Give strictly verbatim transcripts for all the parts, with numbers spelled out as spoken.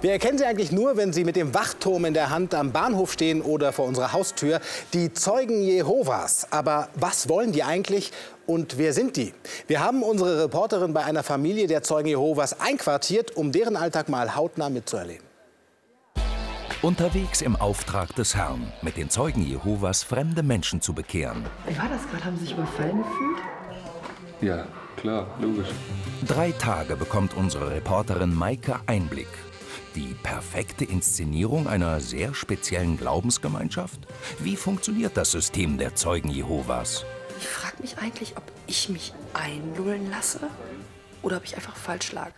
Wir erkennen sie eigentlich nur, wenn sie mit dem Wachturm in der Hand am Bahnhof stehen oder vor unserer Haustür. Die Zeugen Jehovas. Aber was wollen die eigentlich und wer sind die? Wir haben unsere Reporterin bei einer Familie der Zeugen Jehovas einquartiert, um deren Alltag mal hautnah mitzuerleben. Unterwegs im Auftrag des Herrn, mit den Zeugen Jehovas fremde Menschen zu bekehren. Wie war das gerade? Haben Sie sich überfallen gefühlt? Ja, klar, logisch. Drei Tage bekommt unsere Reporterin Maike Einblick. Die perfekte Inszenierung einer sehr speziellen Glaubensgemeinschaft? Wie funktioniert das System der Zeugen Jehovas? Ich frage mich eigentlich, ob ich mich einlullen lasse oder ob ich einfach falsch lag.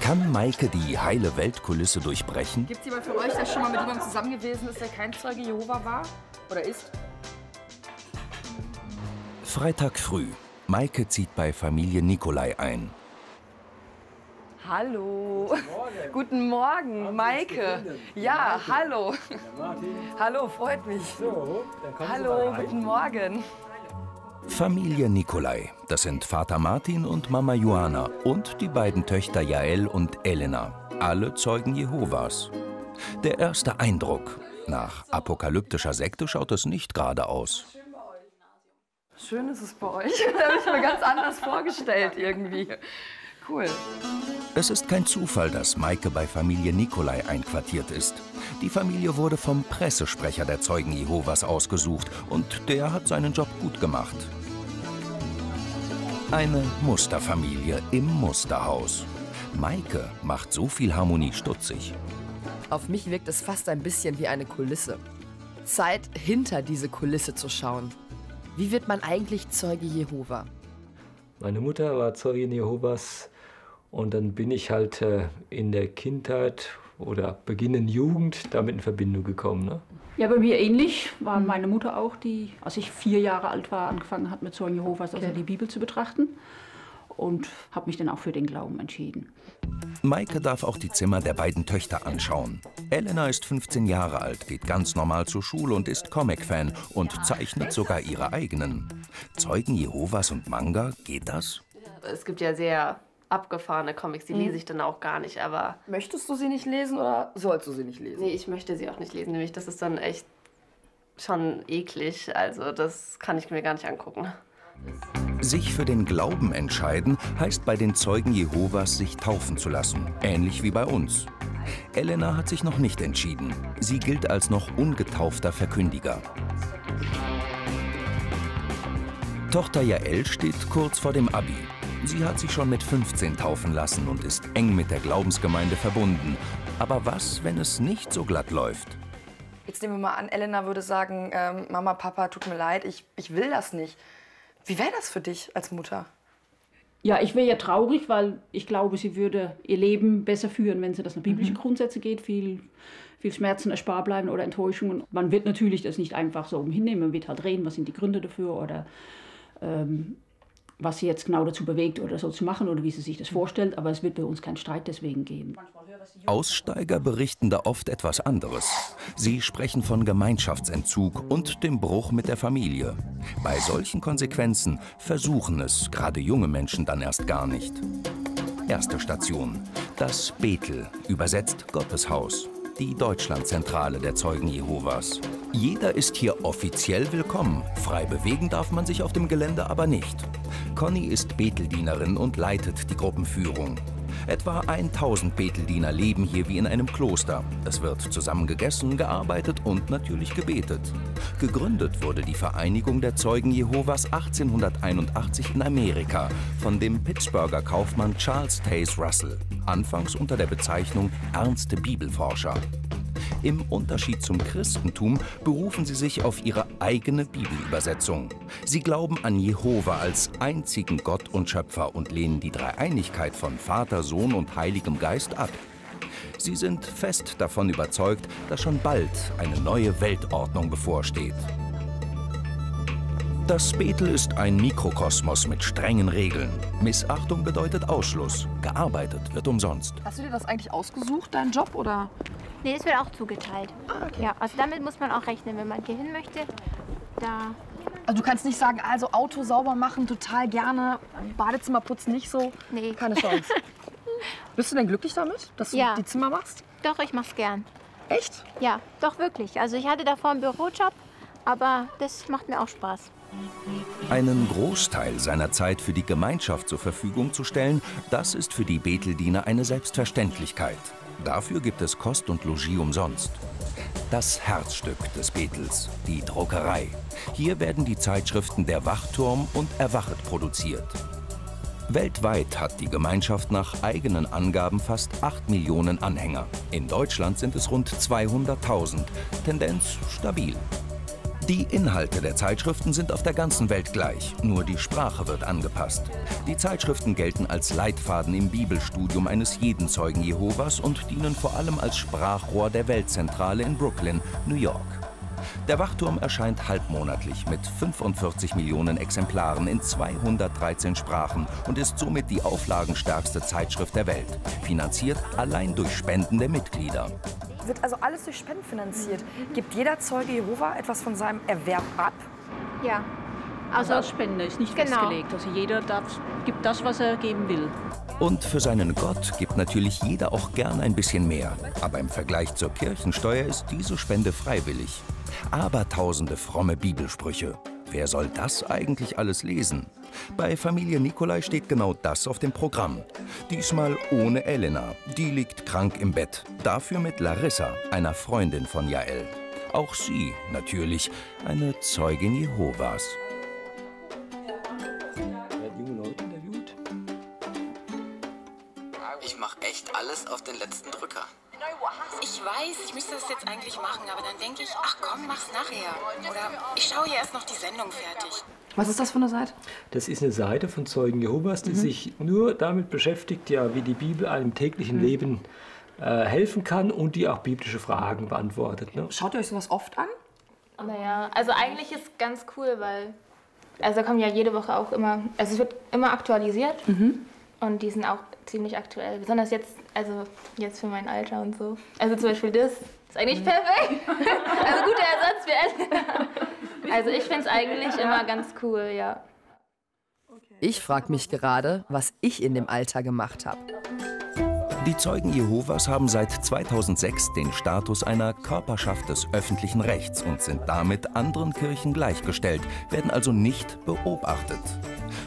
Kann Maike die heile Weltkulisse durchbrechen? Gibt es jemanden für euch, der schon mal mit jemandem zusammen gewesen ist, der kein Zeuge Jehova war oder ist? Freitag früh. Maike zieht bei Familie Nikolai ein. Hallo. Morgen. Guten Morgen, Haben Maike. Ja, Martin. Hallo. Martin. Hallo, freut mich. So, dann hallo, guten Morgen. Familie Nikolai. Das sind Vater Martin und Mama Joana und die beiden Töchter Jael und Elena. Alle Zeugen Jehovas. Der erste Eindruck. Nach apokalyptischer Sekte schaut es nicht gerade aus. Schön ist es bei euch. Das habe ich mir ganz anders vorgestellt irgendwie. Cool. Es ist kein Zufall, dass Maike bei Familie Nikolai einquartiert ist. Die Familie wurde vom Pressesprecher der Zeugen Jehovas ausgesucht und der hat seinen Job gut gemacht. Eine Musterfamilie im Musterhaus. Maike macht so viel Harmonie stutzig. Auf mich wirkt es fast ein bisschen wie eine Kulisse. Zeit, hinter diese Kulisse zu schauen. Wie wird man eigentlich Zeuge Jehova? Meine Mutter war Zeugin Jehovas und dann bin ich halt äh, in der Kindheit oder beginnend Jugend damit in Verbindung gekommen. Ne? Ja, bei mir ähnlich war meine Mutter auch, die, als ich vier Jahre alt war, angefangen hat mit Zeugen Jehovas, also okay. die Bibel zu betrachten und habe mich dann auch für den Glauben entschieden. Maike darf auch die Zimmer der beiden Töchter anschauen. Elena ist fünfzehn Jahre alt, geht ganz normal zur Schule und ist Comic-Fan und zeichnet sogar ihre eigenen. Zeugen Jehovas und Manga, geht das? Es gibt ja sehr abgefahrene Comics, die lese ich dann auch gar nicht, aber... Möchtest du sie nicht lesen oder sollst du sie nicht lesen? Nee, ich möchte sie auch nicht lesen, nämlich das ist dann echt schon eklig, also das kann ich mir gar nicht angucken. Sich für den Glauben entscheiden, heißt bei den Zeugen Jehovas, sich taufen zu lassen. Ähnlich wie bei uns. Elena hat sich noch nicht entschieden. Sie gilt als noch ungetaufter Verkündiger. Tochter Jael steht kurz vor dem Abi. Sie hat sich schon mit fünfzehn taufen lassen und ist eng mit der Glaubensgemeinde verbunden. Aber was, wenn es nicht so glatt läuft? Jetzt nehmen wir mal an, Elena würde sagen, ähm, Mama, Papa, tut mir leid, ich, ich will das nicht. Wie wäre das für dich als Mutter? Ja, ich wäre ja traurig, weil ich glaube, sie würde ihr Leben besser führen, wenn sie das nach biblischen mhm. Grundsätzen geht. Viel, viel Schmerzen erspart bleiben oder Enttäuschungen. Man wird natürlich das nicht einfach so hinnehmen. Man wird halt reden, was sind die Gründe dafür oder ähm, was sie jetzt genau dazu bewegt oder so zu machen oder wie sie sich das vorstellt. Aber es wird bei uns keinen Streit deswegen geben. Aussteiger berichten da oft etwas anderes. Sie sprechen von Gemeinschaftsentzug und dem Bruch mit der Familie. Bei solchen Konsequenzen versuchen es gerade junge Menschen dann erst gar nicht. Erste Station, das Bethel, übersetzt Gotteshaus, die Deutschlandzentrale der Zeugen Jehovas. Jeder ist hier offiziell willkommen, frei bewegen darf man sich auf dem Gelände aber nicht. Conny ist Beteldienerin und leitet die Gruppenführung. Etwa tausend Beteldiener leben hier wie in einem Kloster. Es wird zusammen gegessen, gearbeitet und natürlich gebetet. Gegründet wurde die Vereinigung der Zeugen Jehovas achtzehnhunderteinundachtzig in Amerika von dem Pittsburgher Kaufmann Charles Taze Russell, anfangs unter der Bezeichnung Ernste Bibelforscher. Im Unterschied zum Christentum berufen sie sich auf ihre eigene Bibelübersetzung. Sie glauben an Jehova als einzigen Gott und Schöpfer und lehnen die Dreieinigkeit von Vater, Sohn und Heiligem Geist ab. Sie sind fest davon überzeugt, dass schon bald eine neue Weltordnung bevorsteht. Das Bethel ist ein Mikrokosmos mit strengen Regeln. Missachtung bedeutet Ausschluss. Gearbeitet wird umsonst. Hast du dir das eigentlich ausgesucht, deinen Job, oder? Nee, das wird auch zugeteilt. Ah, okay. Ja, also damit muss man auch rechnen, wenn man hier hin möchte. Da. Also du kannst nicht sagen, also Auto sauber machen, total gerne, Badezimmer putzen nicht so. Nee. Keine Chance. Bist du denn glücklich damit, dass du ja. die Zimmer machst? Doch, ich mach's gern. Echt? Ja, doch wirklich. Also ich hatte davor einen Bürojob, aber das macht mir auch Spaß. Einen Großteil seiner Zeit für die Gemeinschaft zur Verfügung zu stellen, das ist für die Beteldiener eine Selbstverständlichkeit. Dafür gibt es Kost und Logis umsonst. Das Herzstück des Betels, die Druckerei. Hier werden die Zeitschriften Der Wachturm und Erwachet produziert. Weltweit hat die Gemeinschaft nach eigenen Angaben fast acht Millionen Anhänger. In Deutschland sind es rund zweihunderttausend. Tendenz stabil. Die Inhalte der Zeitschriften sind auf der ganzen Welt gleich, nur die Sprache wird angepasst. Die Zeitschriften gelten als Leitfaden im Bibelstudium eines jeden Zeugen Jehovas und dienen vor allem als Sprachrohr der Weltzentrale in Brooklyn, New York. Der Wachturm erscheint halbmonatlich mit fünfundvierzig Millionen Exemplaren in zweihundertdreizehn Sprachen und ist somit die auflagenstärkste Zeitschrift der Welt, finanziert allein durch Spenden der Mitglieder. Wird also alles durch Spenden finanziert. Gibt jeder Zeuge Jehova etwas von seinem Erwerb ab? Ja. Also als Spende ist nicht genau. festgelegt. Also jeder darf, gibt das, was er geben will. Und für seinen Gott gibt natürlich jeder auch gern ein bisschen mehr. Aber im Vergleich zur Kirchensteuer ist diese Spende freiwillig. Aber tausende fromme Bibelsprüche. Wer soll das eigentlich alles lesen? Bei Familie Nikolai steht genau das auf dem Programm. Diesmal ohne Elena. Die liegt krank im Bett. Dafür mit Larissa, einer Freundin von Jael. Auch sie, natürlich, eine Zeugin Jehovas. Ich mache echt alles auf den letzten Drücker. Ich weiß, ich müsste das jetzt eigentlich machen, aber dann denke ich, ach komm, mach's nachher. Oder ich schaue ja erst noch die Sendung fertig. Was ist das für eine Seite? Das ist eine Seite von Zeugen Jehovas, die mhm. sich nur damit beschäftigt, ja, wie die Bibel einem täglichen mhm. Leben äh, helfen kann und die auch biblische Fragen beantwortet. Ne? Schaut ihr euch sowas oft an? Naja, also eigentlich ist es ganz cool, weil also da kommen ja jede Woche auch immer, also es wird immer aktualisiert. Mhm. Und die sind auch ziemlich aktuell, besonders jetzt, also jetzt für mein Alter und so. Also zum Beispiel das ist eigentlich perfekt. Also guter Ersatz für Elena. Also ich finde es eigentlich immer ganz cool, ja. Ich frage mich gerade, was ich in dem Alter gemacht habe. Die Zeugen Jehovas haben seit zweitausendsechs den Status einer Körperschaft des öffentlichen Rechts und sind damit anderen Kirchen gleichgestellt, werden also nicht beobachtet.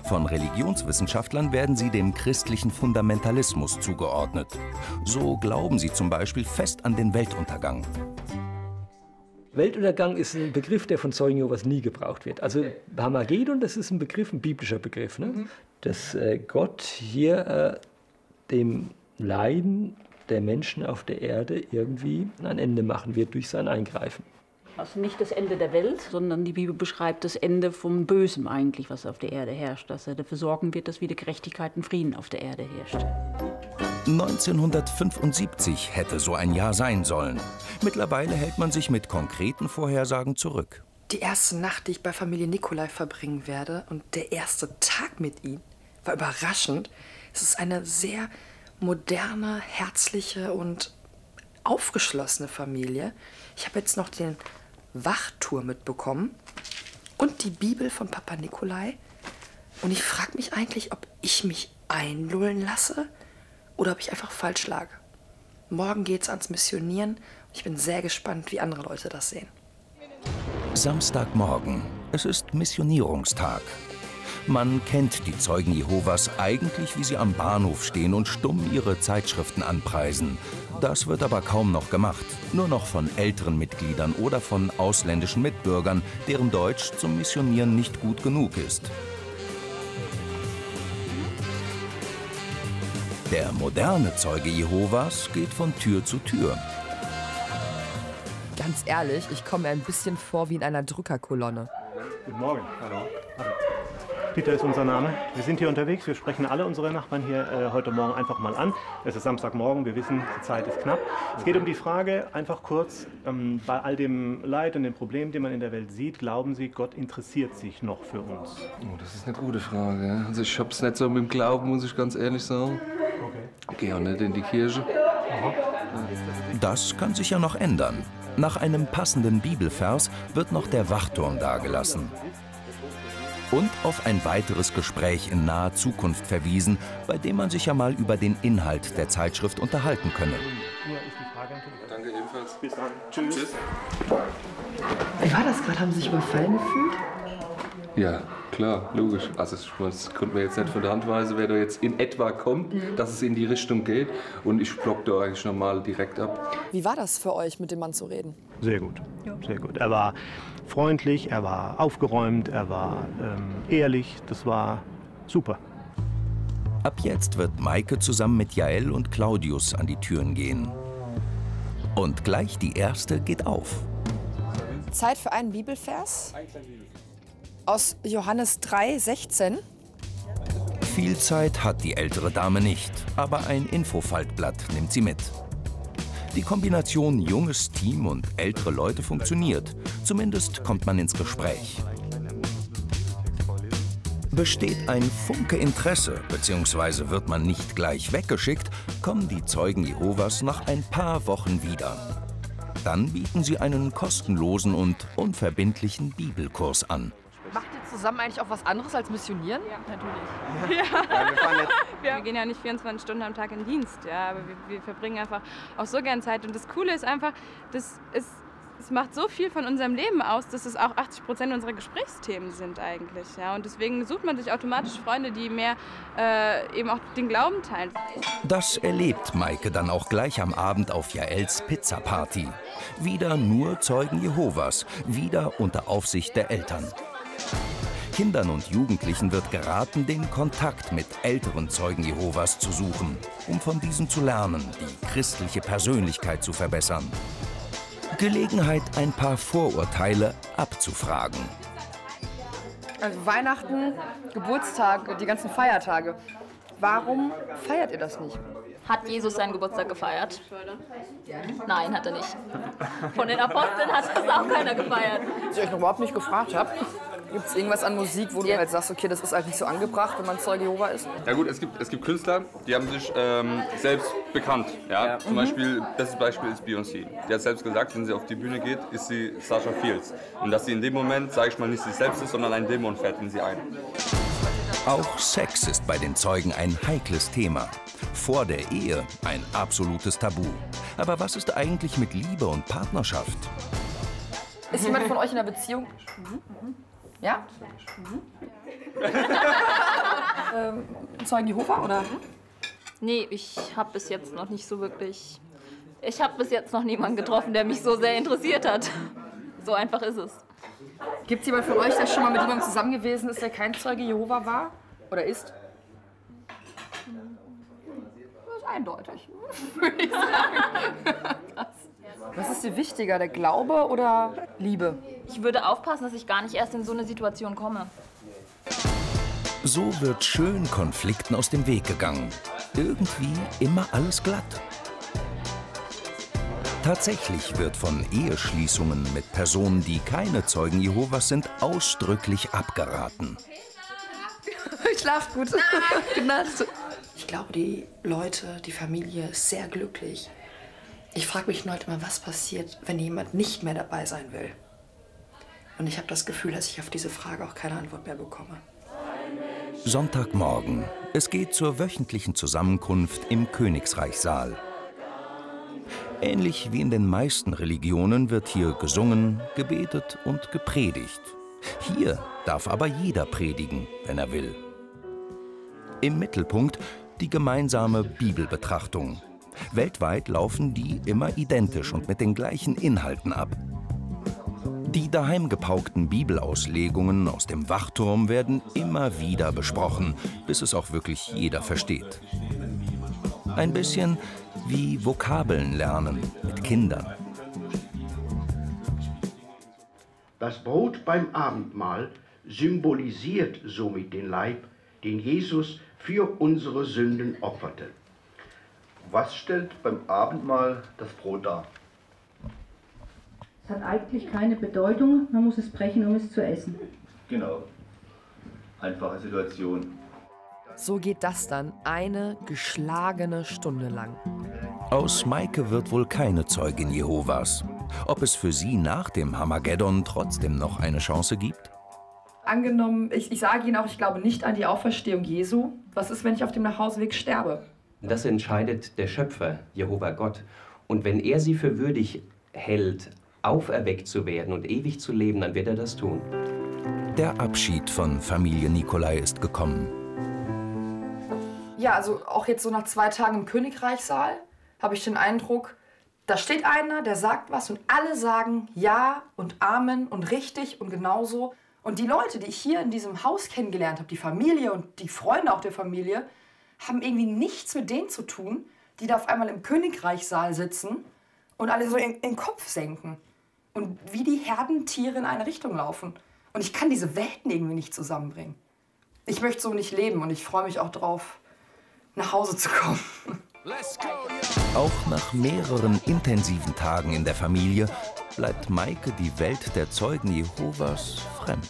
Von Religionswissenschaftlern werden sie dem christlichen Fundamentalismus zugeordnet. So glauben sie zum Beispiel fest an den Weltuntergang. Weltuntergang ist ein Begriff, der von Zeugen Jehovas nie gebraucht wird. Also Harmagedon, das ist ein Begriff, ein biblischer Begriff, ne? Mhm. Dass äh, Gott hier äh, dem Leiden der Menschen auf der Erde irgendwie ein Ende machen wird durch sein Eingreifen. Also nicht das Ende der Welt, sondern die Bibel beschreibt das Ende vom Bösen eigentlich, was auf der Erde herrscht. Dass er dafür sorgen wird, dass wieder Gerechtigkeit und Frieden auf der Erde herrscht. neunzehnhundertfünfundsiebzig hätte so ein Jahr sein sollen. Mittlerweile hält man sich mit konkreten Vorhersagen zurück. Die erste Nacht, die ich bei Familie Nikolai verbringen werde und der erste Tag mit ihm, war überraschend. Es ist eine sehr moderne, herzliche und aufgeschlossene Familie. Ich habe jetzt noch den Wachturm mitbekommen und die Bibel von Papa Nikolai. Und ich frage mich eigentlich, ob ich mich einlullen lasse oder ob ich einfach falsch lag. Morgen geht's ans Missionieren. Ich bin sehr gespannt, wie andere Leute das sehen. Samstagmorgen. Es ist Missionierungstag. Man kennt die Zeugen Jehovas eigentlich, wie sie am Bahnhof stehen und stumm ihre Zeitschriften anpreisen. Das wird aber kaum noch gemacht. Nur noch von älteren Mitgliedern oder von ausländischen Mitbürgern, deren Deutsch zum Missionieren nicht gut genug ist. Der moderne Zeuge Jehovas geht von Tür zu Tür. Ganz ehrlich, ich komme mir ein bisschen vor wie in einer Drückerkolonne. Guten Morgen. Hallo. Hallo. Peter ist unser Name. Wir sind hier unterwegs. Wir sprechen alle unsere Nachbarn hier äh, heute Morgen einfach mal an. Es ist Samstagmorgen. Wir wissen, die Zeit ist knapp. Es geht um die Frage, einfach kurz, ähm, bei all dem Leid und den Problemen, die man in der Welt sieht, glauben Sie, Gott interessiert sich noch für uns? Oh, das ist eine gute Frage. Also ich habe es nicht so mit dem Glauben, muss ich ganz ehrlich sagen. Okay. Gehe auch nicht in die Kirche. Aha. Das kann sich ja noch ändern. Nach einem passenden Bibelvers wird noch der Wachturm dagelassen. und auf ein weiteres Gespräch in naher Zukunft verwiesen, bei dem man sich ja mal über den Inhalt der Zeitschrift unterhalten könne. Danke ebenfalls. Bis dann. Tschüss. Tschüss. Wie war das gerade? Haben Sie sich überfallen gefühlt? Ja, klar, logisch. Also das konnte mir jetzt nicht von der Hand weisen, wer da jetzt in etwa kommt, mhm. dass es in die Richtung geht. Und ich block da eigentlich normal direkt ab. Wie war das für euch, mit dem Mann zu reden? Sehr gut, ja. sehr gut. Er war freundlich, er war aufgeräumt, er war ähm, ehrlich. Das war super. Ab jetzt wird Maike zusammen mit Jael und Claudius an die Türen gehen. Und gleich die erste geht auf. Zeit für einen Bibelvers. Ein kleiner Bibelvers. Aus Johannes drei, sechzehn. Viel Zeit hat die ältere Dame nicht, aber ein Infofaltblatt nimmt sie mit. Die Kombination junges Team und ältere Leute funktioniert. Zumindest kommt man ins Gespräch. Besteht ein Funke Interesse, bzw. wird man nicht gleich weggeschickt, kommen die Zeugen Jehovas nach ein paar Wochen wieder. Dann bieten sie einen kostenlosen und unverbindlichen Bibelkurs an. Macht ihr zusammen eigentlich auch was anderes als missionieren? Ja, natürlich. Ja. Ja, wir, fahren jetzt. Ja. wir gehen ja nicht vierundzwanzig Stunden am Tag in den Dienst, ja, aber wir, wir verbringen einfach auch so gern Zeit. Und das Coole ist einfach, das ist, es macht so viel von unserem Leben aus, dass es auch achtzig Prozent unserer Gesprächsthemen sind eigentlich. Ja. Und deswegen sucht man sich automatisch Freunde, die mehr äh, eben auch den Glauben teilen. Das erlebt Maike dann auch gleich am Abend auf Jaels Pizzaparty. Wieder nur Zeugen Jehovas, wieder unter Aufsicht der Eltern. Kindern und Jugendlichen wird geraten, den Kontakt mit älteren Zeugen Jehovas zu suchen, um von diesen zu lernen, die christliche Persönlichkeit zu verbessern. Gelegenheit, ein paar Vorurteile abzufragen. Also Weihnachten, Geburtstag, die ganzen Feiertage. Warum feiert ihr das nicht? Hat Jesus seinen Geburtstag gefeiert? Nein, hat er nicht. Von den Aposteln hat das auch keiner gefeiert. Was ich euch noch überhaupt nicht gefragt habe, gibt es irgendwas an Musik, wo du jetzt halt sagst, okay, das ist halt nicht so angebracht, wenn man Zeuge Jehova ist? Ja gut, es gibt, es gibt Künstler, die haben sich ähm, selbst bekannt. Ja? Ja. Zum mhm. Beispiel, das Beispiel ist Beyoncé. Die hat selbst gesagt, wenn sie auf die Bühne geht, ist sie Sasha Fierce. Und dass sie in dem Moment, sage ich mal, nicht sie selbst ist, sondern ein Dämon fährt in sie ein. Auch Sex ist bei den Zeugen ein heikles Thema. Vor der Ehe ein absolutes Tabu. Aber was ist eigentlich mit Liebe und Partnerschaft? Ist jemand von euch in einer Beziehung? Mhm. Ja? Mhm. ähm, Zeugen Jehova, oder? Nee, ich habe bis jetzt noch nicht so wirklich... Ich habe bis jetzt noch niemanden getroffen, der mich so sehr interessiert hat. So einfach ist es. Gibt es jemand von euch, der schon mal mit jemandem zusammen gewesen ist, der kein Zeuge Jehova war oder ist? Das ist eindeutig, würde ich sagen. Was ist dir wichtiger, der Glaube oder Liebe? Ich würde aufpassen, dass ich gar nicht erst in so eine Situation komme. So wird schön Konflikten aus dem Weg gegangen. Irgendwie immer alles glatt. Tatsächlich wird von Eheschließungen mit Personen, die keine Zeugen Jehovas sind, ausdrücklich abgeraten. Schlaft gut. Ich glaube, die Leute, die Familie ist sehr glücklich. Ich frage mich heute mal, was passiert, wenn jemand nicht mehr dabei sein will. Und ich habe das Gefühl, dass ich auf diese Frage auch keine Antwort mehr bekomme. Sonntagmorgen. Es geht zur wöchentlichen Zusammenkunft im Königsreichsaal. Ähnlich wie in den meisten Religionen wird hier gesungen, gebetet und gepredigt. Hier darf aber jeder predigen, wenn er will. Im Mittelpunkt die gemeinsame Bibelbetrachtung. Weltweit laufen die immer identisch und mit den gleichen Inhalten ab. Die daheim gepaukten Bibelauslegungen aus dem Wachturm werden immer wieder besprochen, bis es auch wirklich jeder versteht. Ein bisschen wie Vokabeln lernen mit Kindern. Das Brot beim Abendmahl symbolisiert somit den Leib, den Jesus für unsere Sünden opferte. Was stellt beim Abendmahl das Brot dar? Es hat eigentlich keine Bedeutung, man muss es brechen, um es zu essen. Genau. Einfache Situation. So geht das dann eine geschlagene Stunde lang. Aus Maike wird wohl keine Zeugin Jehovas. Ob es für sie nach dem Harmagedon trotzdem noch eine Chance gibt? Angenommen, ich, ich sage Ihnen auch, ich glaube nicht an die Auferstehung Jesu. Was ist, wenn ich auf dem Nachhauseweg sterbe? Das entscheidet der Schöpfer, Jehova Gott. Und wenn er sie für würdig hält, auferweckt zu werden und ewig zu leben, dann wird er das tun. Der Abschied von Familie Nikolai ist gekommen. Ja, also auch jetzt so nach zwei Tagen im Königsreichsaal habe ich den Eindruck, da steht einer, der sagt was und alle sagen ja und Amen und richtig und genauso. Und die Leute, die ich hier in diesem Haus kennengelernt habe, die Familie und die Freunde auch der Familie, haben irgendwie nichts mit denen zu tun, die da auf einmal im Königsreichsaal sitzen und alle so in, in den Kopf senken und wie die Herdentiere in eine Richtung laufen. Und ich kann diese Welten irgendwie nicht zusammenbringen. Ich möchte so nicht leben und ich freue mich auch drauf, nach Hause zu kommen. Let's go, yeah. Auch nach mehreren intensiven Tagen in der Familie bleibt Maike die Welt der Zeugen Jehovas fremd.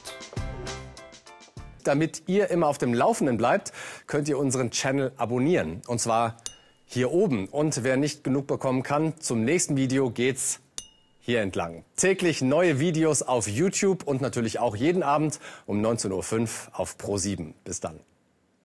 Damit ihr immer auf dem Laufenden bleibt, könnt ihr unseren Channel abonnieren. Und zwar hier oben. Und wer nicht genug bekommen kann, zum nächsten Video geht's hier entlang. Täglich neue Videos auf YouTube und natürlich auch jeden Abend um neunzehn Uhr fünf auf ProSieben. Bis dann.